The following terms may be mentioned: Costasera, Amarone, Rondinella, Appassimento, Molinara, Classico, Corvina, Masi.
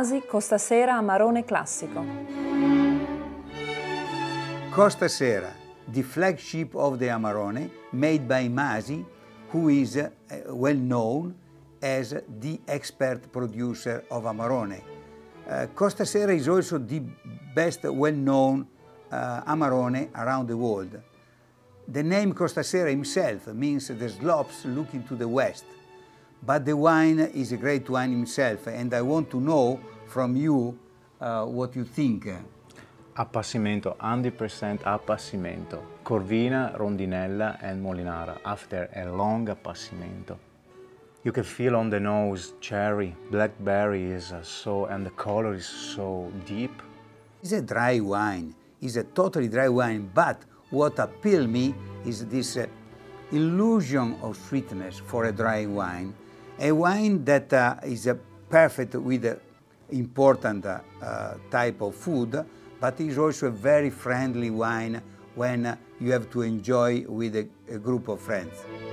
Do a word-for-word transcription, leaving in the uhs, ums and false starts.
Masi, Costasera, Amarone, Classico. Costasera, the flagship of the Amarone, made by Masi, who is uh, well known as the expert producer of Amarone. Uh, Costasera is also the best well-known uh, Amarone around the world. The name Costasera himself means the slopes looking to the west, but the wine is a great wine himself, and I want to know from you uh, what you think. Appassimento, one hundred percent Appassimento. Corvina, Rondinella and Molinara after a long Appassimento. You can feel on the nose cherry, blackberry is so, and the color is so deep. It's a dry wine, it's a totally dry wine, but what appealed me is this uh, illusion of sweetness for a dry wine. A wine that uh, is uh, perfect with an important uh, uh, type of food, but is also a very friendly wine when uh, you have to enjoy with a, a group of friends.